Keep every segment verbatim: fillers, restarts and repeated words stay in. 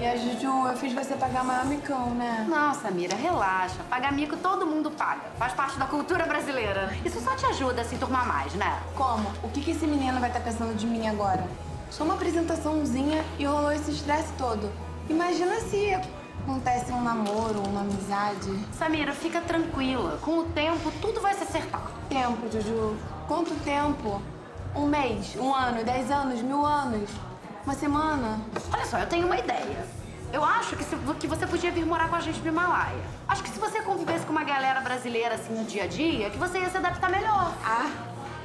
E a Juju, eu fiz você pagar maior micão, né? Não, Samira, relaxa. Pagar mico todo mundo paga. Faz parte da cultura brasileira. Isso só te ajuda a se enturmar mais, né? Como? O que que esse menino vai estar pensando de mim agora? Só uma apresentaçãozinha e rolou esse estresse todo. Imagina se acontece um namoro, uma amizade. Samira, fica tranquila. Com o tempo, tudo vai se acertar. Tempo, Juju? Quanto tempo? Um mês, um ano, dez anos, mil anos? Uma semana? Olha só, eu tenho uma ideia. Eu acho que, se, que você podia vir morar com a gente no Himalaia. Acho que se você convivesse com uma galera brasileira, assim, no dia a dia, que você ia se adaptar melhor. Ah,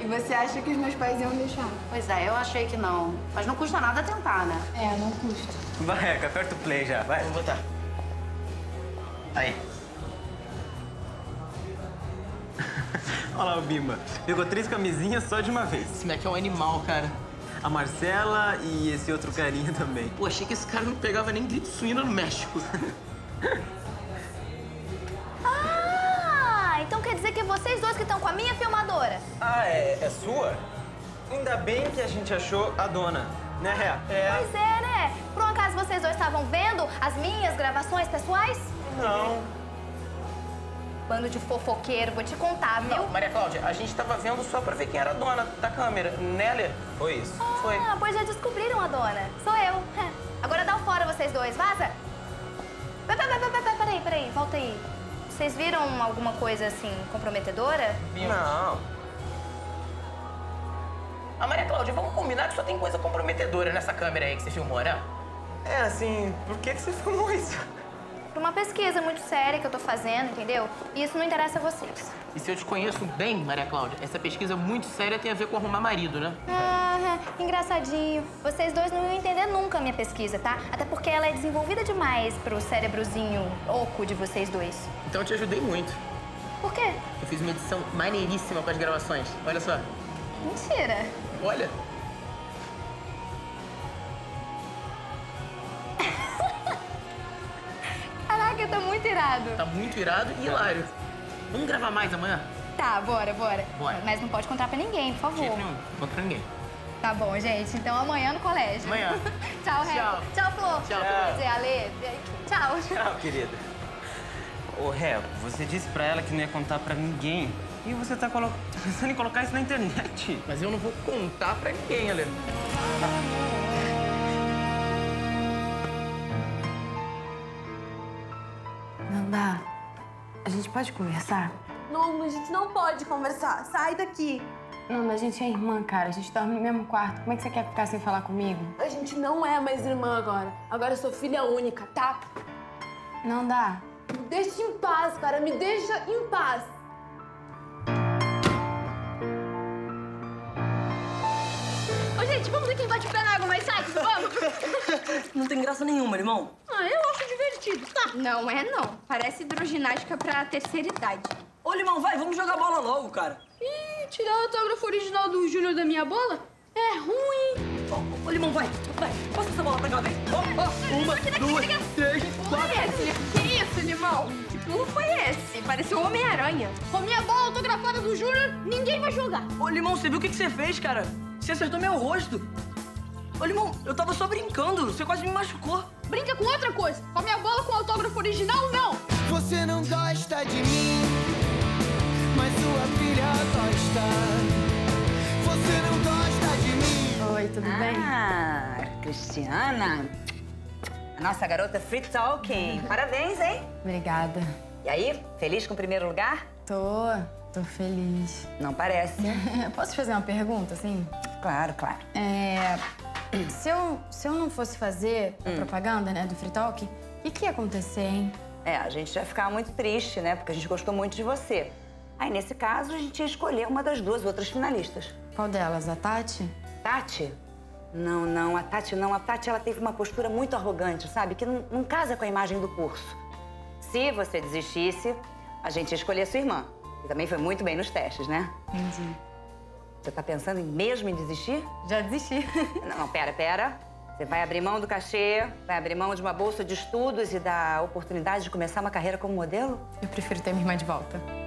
e você acha que os meus pais iam deixar? Pois é, eu achei que não. Mas não custa nada tentar, né? É, não custa. Vai, aperta o play já, vai. Vamos botar. Aí. Olha lá o Bima. Pegou três camisinhas só de uma vez. Esse moleque é um animal, cara. A Marcela e esse outro carinha também. Pô, achei que esse cara não pegava nem grito suíno no México. Ah, então quer dizer que é vocês dois que estão com a minha filmadora? Ah, é, é sua? Ainda bem que a gente achou a dona, né? É. Pois é, né? Por um acaso vocês dois estavam vendo as minhas gravações pessoais? Não. Bando de fofoqueiro, vou te contar, viu? Não, Maria Cláudia, a gente tava vendo só pra ver quem era a dona da câmera. Nélia? Foi isso. Ah, foi. Ah, pois já descobriram a dona. Sou eu. Agora dá um fora vocês dois, vaza. Peraí, peraí, volta aí. Vocês viram alguma coisa, assim, comprometedora? Não. Ah, Maria Cláudia, vamos combinar que só tem coisa comprometedora nessa câmera aí que você filmou, né? É, assim, por que que você filmou isso? Pra uma pesquisa muito séria que eu tô fazendo, entendeu? E isso não interessa a vocês. E se eu te conheço bem, Maria Cláudia, essa pesquisa muito séria tem a ver com arrumar marido, né? Ah, engraçadinho. Vocês dois não iam entender nunca a minha pesquisa, tá? Até porque ela é desenvolvida demais pro cérebrozinho oco de vocês dois. Então eu te ajudei muito. Por quê? Eu fiz uma edição maneiríssima com as gravações. Olha só. Mentira. Olha. Tá muito irado. Tá muito irado e hilário. Vamos gravar mais amanhã? Tá, bora, bora. Bora. Mas não pode contar pra ninguém, por favor. Não, não conta pra ninguém. Tá bom, gente. Então amanhã no colégio. Amanhã. Tchau, Ré. Tchau. Tchau, Flor. Tchau. Tchau, Ale. Tchau. Tchau, querida. Ô, Ré, você disse pra ela que não ia contar pra ninguém. E você tá colo... pensando em colocar isso na internet. Mas eu não vou contar pra ninguém, Ale. Nanda, a gente pode conversar? Não, a gente não pode conversar. Sai daqui. Nanda, a gente é irmã, cara. A gente dorme no mesmo quarto. Como é que você quer ficar sem falar comigo? A gente não é mais irmã agora. Agora eu sou filha única, tá? Nanda. Me deixa em paz, cara. Me deixa em paz. Ô, gente, vamos ver quem bate o pé na água mais tarde. Vamos! Não tem graça nenhuma, irmão. Ah, eu acho divertido. Tá. Não é, não. Parece hidroginástica pra terceira idade. Ô, Limão, vai, vamos jogar bola logo, cara. Ih, tirar o autógrafo original do Júnior da minha bola? É ruim. Ô, oh, oh, Limão, vai, vai. Passa essa bola pra cá, vem. Ó, ó, uma, daqui, daqui, duas, daqui. três, quatro. Que isso, Limão? Que pulo foi esse? Pareceu um Homem-Aranha. Com a minha bola autografada do Júnior, ninguém vai jogar. Ô, Limão, você viu o que você fez, cara? Você acertou meu rosto. Ô, Limão, eu tava só brincando. Você quase me machucou. Brinca com outra coisa. Com a minha bola com o autógrafo original, não. Você não gosta de mim, mas sua filha gosta. Você não gosta de mim. Oi, tudo ah, bem? Ah, Cristiana. A nossa garota Free Talking. Parabéns, hein? Obrigada. E aí, feliz com o primeiro lugar? Tô. Tô feliz. Não parece. Posso te fazer uma pergunta, assim? Claro, claro. É... Se eu, se eu não fosse fazer a hum. propaganda, né, do Free Talk, o que, que ia acontecer, hein? É, a gente ia ficar muito triste, né, porque a gente gostou muito de você. Aí, nesse caso, a gente ia escolher uma das duas outras finalistas. Qual delas? A Tati? Tati? Não, não, a Tati não. A Tati, ela teve uma postura muito arrogante, sabe? Que não, não casa com a imagem do curso. Se você desistisse, a gente ia escolher a sua irmã. E também foi muito bem nos testes, né? Entendi. Você tá pensando em mesmo em desistir? Já desisti. Não, pera, pera. Você vai abrir mão do cachê, vai abrir mão de uma bolsa de estudos e da oportunidade de começar uma carreira como modelo? Eu prefiro ter minha irmã de volta.